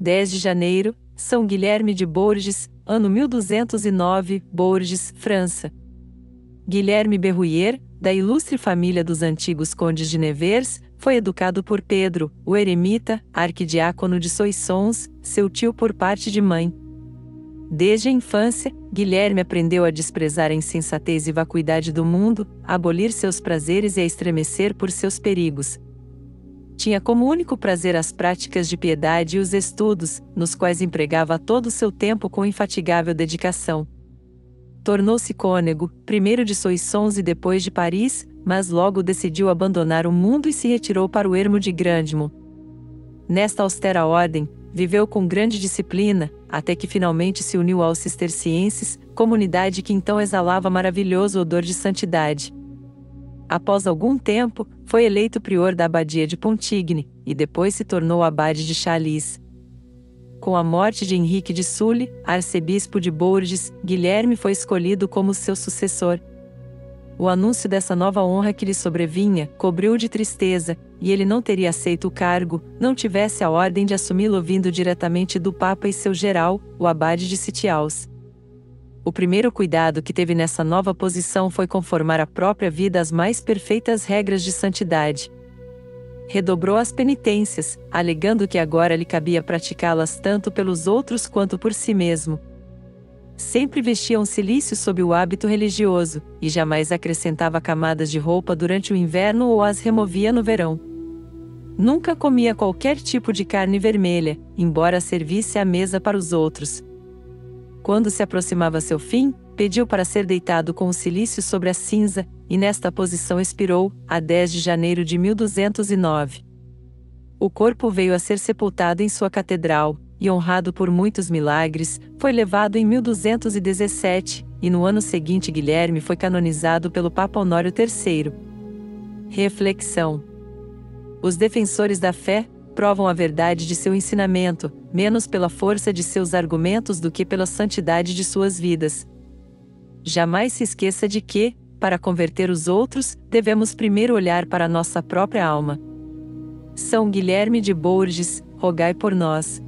10 de janeiro, São Guilherme de Bourges, ano 1209, Bourges, França. Guilherme Berruyer, da ilustre família dos antigos condes de Nevers, foi educado por Pedro, o eremita, arquidiácono de Soissons, seu tio por parte de mãe. Desde a infância, Guilherme aprendeu a desprezar a insensatez e vacuidade do mundo, a abolir seus prazeres e a estremecer por seus perigos. Tinha como único prazer as práticas de piedade e os estudos, nos quais empregava todo o seu tempo com infatigável dedicação. Tornou-se cônego, primeiro de Soissons e depois de Paris, mas logo decidiu abandonar o mundo e se retirou para o ermo de Grandmont. Nesta austera ordem, viveu com grande disciplina, até que finalmente se uniu aos cistercienses, comunidade que então exalava maravilhoso odor de santidade. Após algum tempo, foi eleito prior da abadia de Pontigny, e depois se tornou abade de Chalais. Com a morte de Henrique de Sully, arcebispo de Bourges, Guilherme foi escolhido como seu sucessor. O anúncio dessa nova honra que lhe sobrevinha cobriu-o de tristeza, e ele não teria aceito o cargo, não tivesse a ordem de assumi-lo vindo diretamente do Papa e seu geral, o abade de Sitiaus. O primeiro cuidado que teve nessa nova posição foi conformar a própria vida às mais perfeitas regras de santidade. Redobrou as penitências, alegando que agora lhe cabia praticá-las tanto pelos outros quanto por si mesmo. Sempre vestia um cilício sob o hábito religioso, e jamais acrescentava camadas de roupa durante o inverno ou as removia no verão. Nunca comia qualquer tipo de carne vermelha, embora servisse à mesa para os outros. Quando se aproximava seu fim, pediu para ser deitado com o cilício sobre a cinza, e nesta posição expirou, a 10 de janeiro de 1209. O corpo veio a ser sepultado em sua catedral, e honrado por muitos milagres, foi levado em 1217, e no ano seguinte Guilherme foi canonizado pelo Papa Honório III. Reflexão: os defensores da fé provam a verdade de seu ensinamento, menos pela força de seus argumentos do que pela santidade de suas vidas. Jamais se esqueça de que, para converter os outros, devemos primeiro olhar para nossa própria alma. São Guilherme de Bourges, rogai por nós.